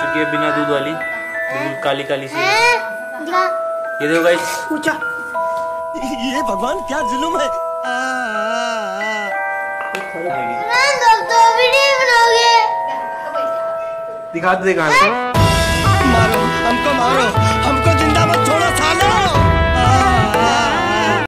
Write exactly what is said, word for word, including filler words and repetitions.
चुकी है बिना दूध वाली, बिल्कुल काली काली सी। ये देखो गाइस, ऊंचा। ये भगवान क्या जुल्म है। दिखा दे, दिखा दे। मारो हमको, मारो हमको, जिंदा मत छोड़ो साले।